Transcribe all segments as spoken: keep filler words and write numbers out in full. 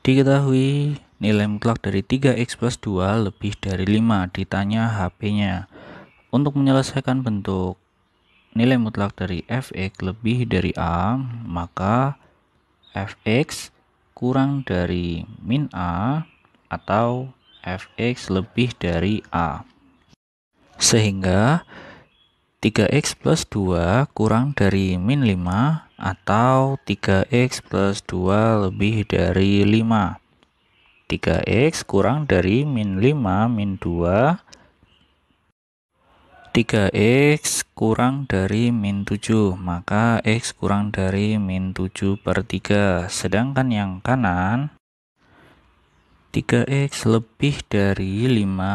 Diketahui nilai mutlak dari tiga x plus dua lebih dari lima ditanya H P-nya. Untuk menyelesaikan bentuk nilai mutlak dari f(x) lebih dari a, maka f(x) kurang dari min a atau f(x) lebih dari a. Sehingga tiga x plus dua kurang dari min lima atau tiga x plus dua lebih dari lima. tiga x kurang dari min lima min dua. tiga x kurang dari min tujuh, maka x kurang dari min tujuh per tiga. Sedangkan yang kanan, tiga x lebih dari lima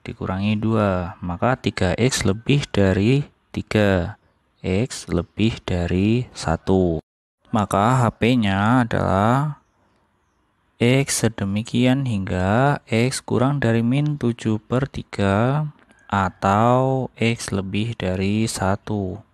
dikurangi dua, maka tiga x lebih dari tiga. X lebih dari satu. Maka H P-nya adalah X sedemikian hingga X kurang dari min tujuh per tiga atau X lebih dari satu.